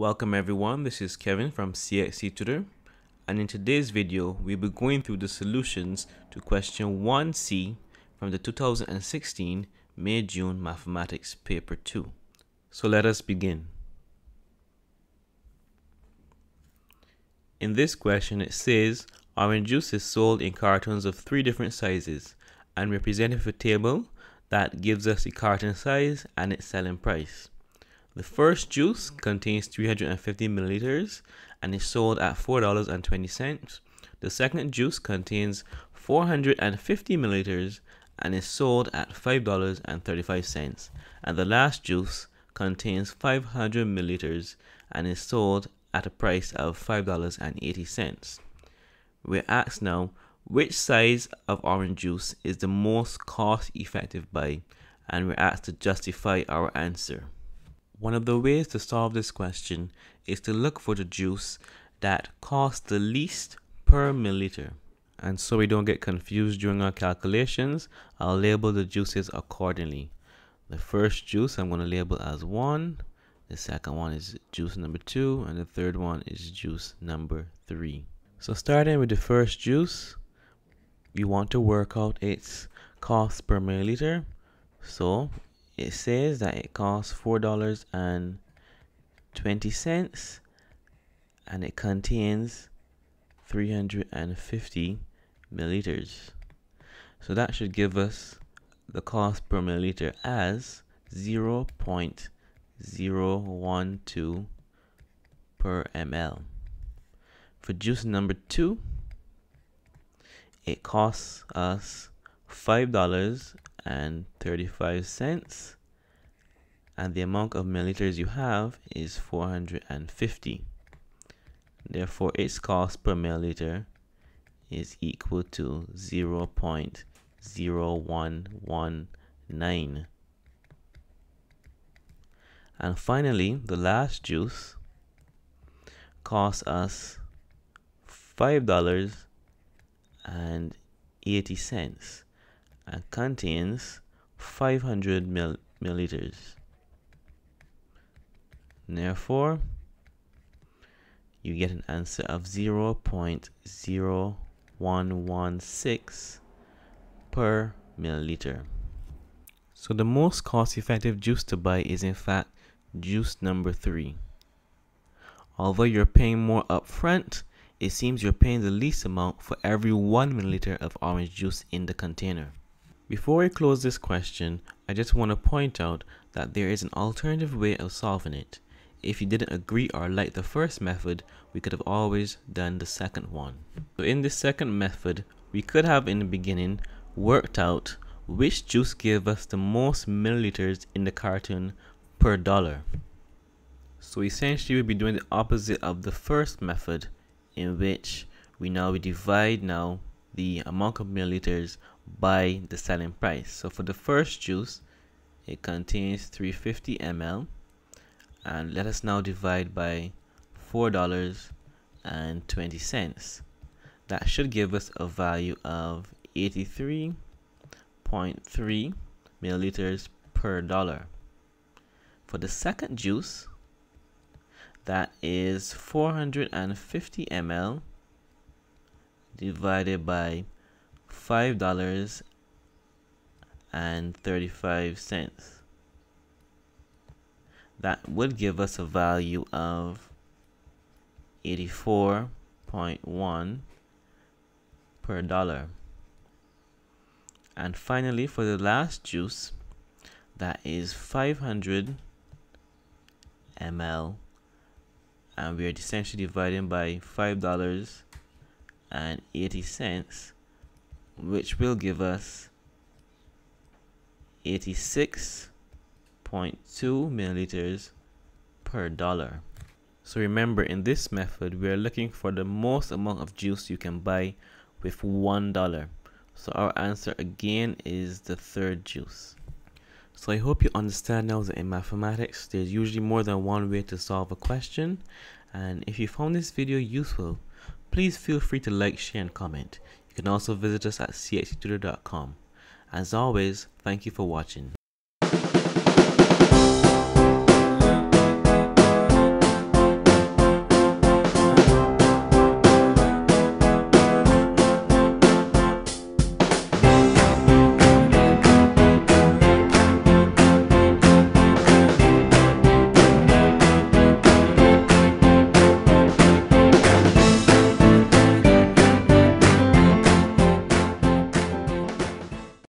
Welcome everyone, this is Kevin from CXC Tutor, and in today's video we'll be going through the solutions to question 1C from the 2016 May-June Mathematics Paper 2. So let us begin. In this question it says orange juice is sold in cartons of 3 different sizes and represented with a table that gives us the carton size and its selling price. The first juice contains 350 milliliters and is sold at $4.20. The second juice contains 450 milliliters and is sold at $5.35. And the last juice contains 500 milliliters and is sold at a price of $5.80. We're asked now, which size of orange juice is the most cost effective buy? And we're asked to justify our answer. One of the ways to solve this question is to look for the juice that costs the least per milliliter. And so we don't get confused during our calculations, I'll label the juices accordingly. The first juice I'm going to label as 1, the second one is juice number 2, and the third one is juice number 3. So starting with the first juice, we want to work out its cost per milliliter. So it says that it costs $4.20 and it contains 350 milliliters. So that should give us the cost per milliliter as 0.012 per ml. For juice number 2, it costs us $5.35 and the amount of milliliters you have is 450. Therefore its cost per milliliter is equal to 0.0119. And finally the last juice costs us $5.80 and contains 500 milliliters. Therefore, you get an answer of 0.0116 per milliliter. So the most cost-effective juice to buy is in fact juice number 3. Although you're paying more upfront, it seems you're paying the least amount for every 1 milliliter of orange juice in the container. Before we close this question, I just want to point out that there is an alternative way of solving it. If you didn't agree or like the first method, we could have always done the second one. So in this second method, we could have in the beginning worked out which juice gave us the most milliliters in the carton per dollar. So essentially we'll be doing the opposite of the first method, in which we divide the amount of milliliters by the selling price. So for the first juice, it contains 350 ml and let us now divide by $4.20. That should give us a value of 83.3 milliliters per dollar. For the second juice, that is 450 ml divided by $5.35. That would give us a value of 84.1 per dollar. And finally for the last juice, that is 500 ml and we are essentially dividing by $5.80, which will give us 86.2 milliliters per dollar. So remember, in this method we are looking for the most amount of juice you can buy with $1. So our answer again is the third juice. So I hope you understand now that in mathematics there's usually more than one way to solve a question, and if you found this video useful, please feel free to like, share and comment. You can also visit us at cxtutor.com. As always, thank you for watching.